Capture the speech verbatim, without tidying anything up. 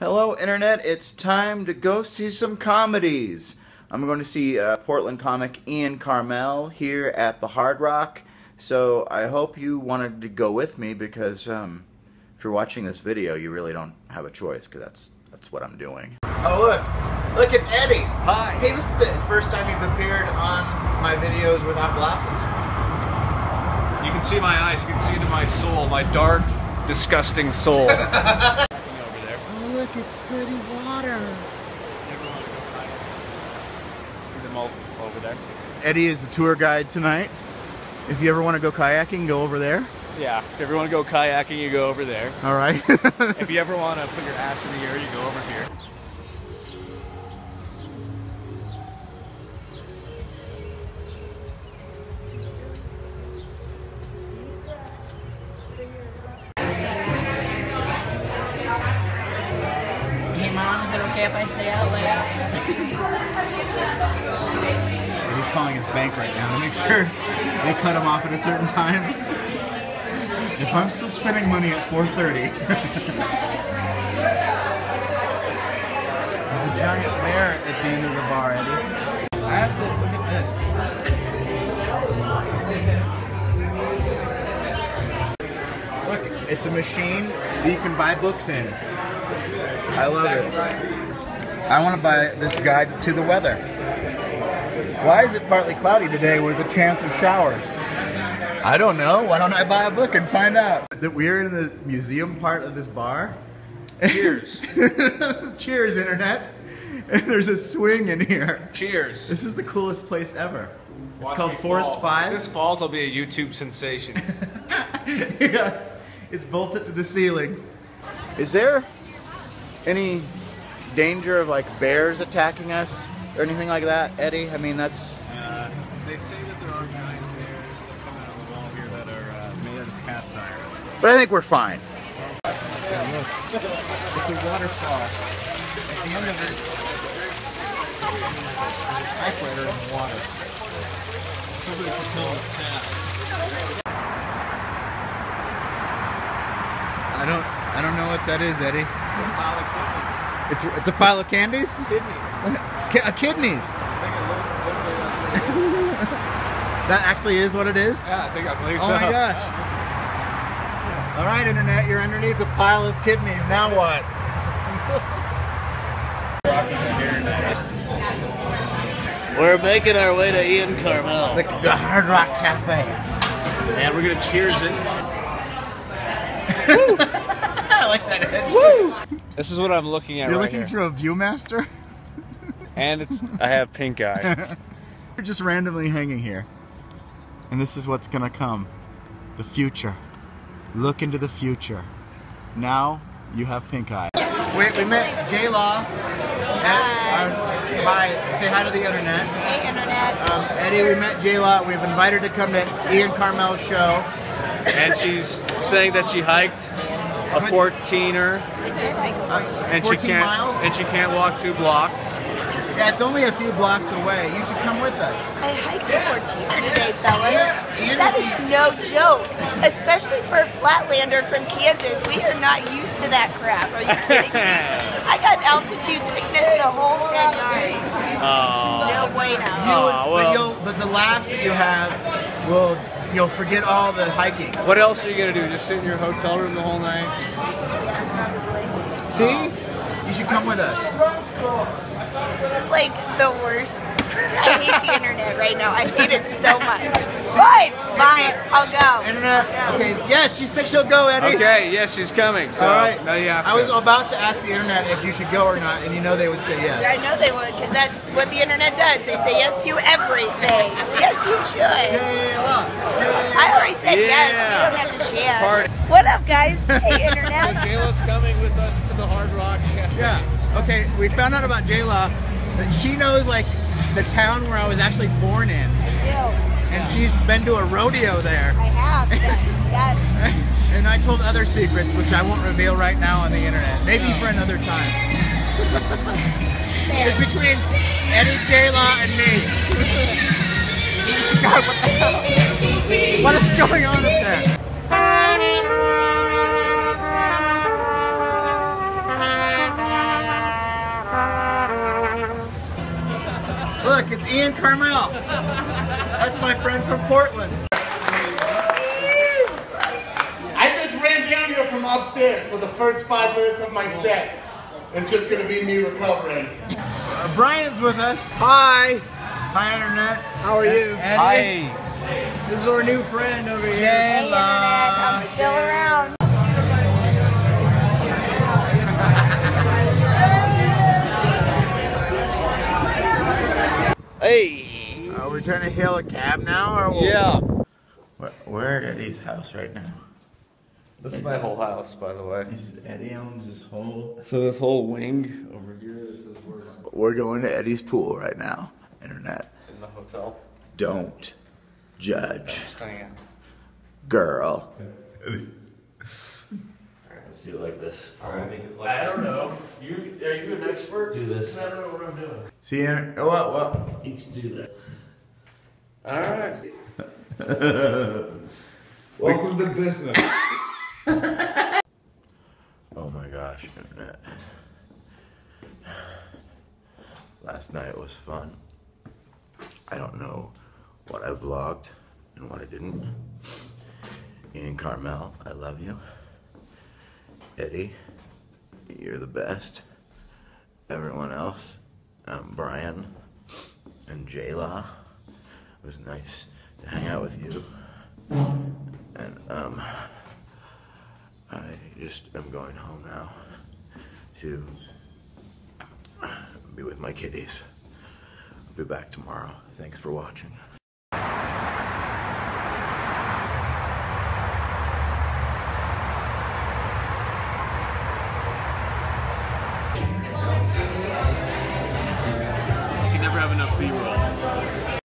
Hello, Internet. It's time to go see some comedies. I'm going to see uh, Portland comic Ian Karmel here at the Hard Rock. So I hope you wanted to go with me because um, if you're watching this video, you really don't have a choice because that's that's what I'm doing. Oh, look. Look, it's Eddie. Hi. Hey, this is the first time you've appeared on my videos without glasses. You can see my eyes. You can see into my soul, my dark, disgusting soul. Look, it's pretty water. Over there. Eddie is the tour guide tonight. If you ever want to go kayaking, go over there. Yeah, if you ever want to go kayaking, you go over there. All right. If you ever want to put your ass in the air, you go over here. Mom, is it okay if I stay out late? He's calling his bank right now to make sure they cut him off at a certain time. If I'm still spending money at four thirty. There's a giant bear at the end of the bar, Eddie. I have to look at this. Look, it's a machine that you can buy books in. I love it. I want to buy this guide to the weather. Why is it partly cloudy today with a chance of showers? I don't know. Why don't I buy a book and find out? That we're in the museum part of this bar. Cheers. Cheers, Internet. And there's a swing in here. Cheers. This is the coolest place ever. It's Watch called Forest fall. Five. If this falls, I'll be a YouTube sensation. Yeah. It's bolted to the ceiling. Is there any danger of like bears attacking us or anything like that, Eddie? I mean, that's... Uh, they say that there are giant bears that come out of the wall here that are uh, made of cast iron. But I think we're fine. It's a waterfall. At the end of it, there's a typewriter in the water. Somebody can tell us that. I don't, I don't know what that is, Eddie. It's a pile of candies. It's, it's a pile of candies? Kidneys. K kidneys. That actually is what it is? Yeah, I think I believe so. Oh my gosh. Yeah. All right, Internet, you're underneath a pile of kidneys. Now what? We're making our way to Ian Karmel. The, the Hard Rock Cafe. And we're going to cheers it. Woo! This is what I'm looking at. You're right looking here. Through a ViewMaster? And it's I have pink eye. You're just randomly hanging here. And this is what's gonna come. The future. Look into the future. Now you have pink eye. Wait, we met Jalaa. Hi. Our, hi. Say hi to the Internet. Hey, Internet. Um, Eddie, we met Jalaa. We've invited her to come to Ian Karmel's show. And she's saying that she hiked a fourteener, and she can't, miles? and she can't walk two blocks. Yeah, it's only a few blocks away. You should come with us. I hiked a fourteener today, fellas. Yeah, that is no joke, especially for a flatlander from Kansas. We are not used to that crap. Are you kidding me? I got altitude sickness the whole ten yards. Oh. No bueno. You would, oh, well. but, but the laughs that you have will. You'll forget all the hiking. What else are you going to do? Just sit in your hotel room the whole night? See? Oh. You should come with us. This is like the worst. I hate the Internet right now. I hate it so much. Fine! Fine! I'll go. Internet? I'll go. Okay. Yes, she said she'll go, Eddie. Okay, yes, she's coming. So all right. Now you have to. I was about to ask the Internet if you should go or not, and you know they would say yes. I know they would, because that's what the Internet does. They say yes to everything. Yes, you should. Jalaa. I already said yeah. Yes, we don't have a chance. Party. What up, guys? Hey, Internet. So Jala's coming with us to the Hard Rock Cafe. Yeah, okay, we found out about Jalaa, that she knows, like, the town where I was actually born in. I do. And she's been to a rodeo there. I have, yes. And I told other secrets, which I won't reveal right now on the Internet. Maybe yeah. for another time. It's between Eddie, Jalaa, and me. God, what the hell? What is going on up there? Rock, it's Ian Karmel. That's my friend from Portland. I just ran down here from upstairs, so the first five minutes of my set is just gonna be me recovering. Uh, Brian's with us. Hi. Hi, Internet. How are you? Eddie. Hi. This is our new friend over here. Jalaa. Hey, Internet. I'm still around. Hey! Are we trying to hail a cab now, or what? Yeah. We're, we're at Eddie's house right now. This is my whole house, by the way. This is Eddie owns this whole... So this whole wing over here, this is where... We're going to Eddie's pool right now, Internet. In the hotel. Don't judge. Girl. Alright, let's do it like this. Alright. Like I don't know. You, are you an expert? Do this. I don't know what I'm doing. See, oh, well, well. You can do that. Alright. Welcome to business. Oh my gosh, Internet. Last night was fun. I don't know what I vlogged and what I didn't. Ian Karmel, I love you. Eddie, you're the best. Everyone else, um, Brian and Jalaa. It was nice to hang out with you. And um, I just am going home now to be with my kiddies. I'll be back tomorrow. Thanks for watching. You can never have enough B-roll.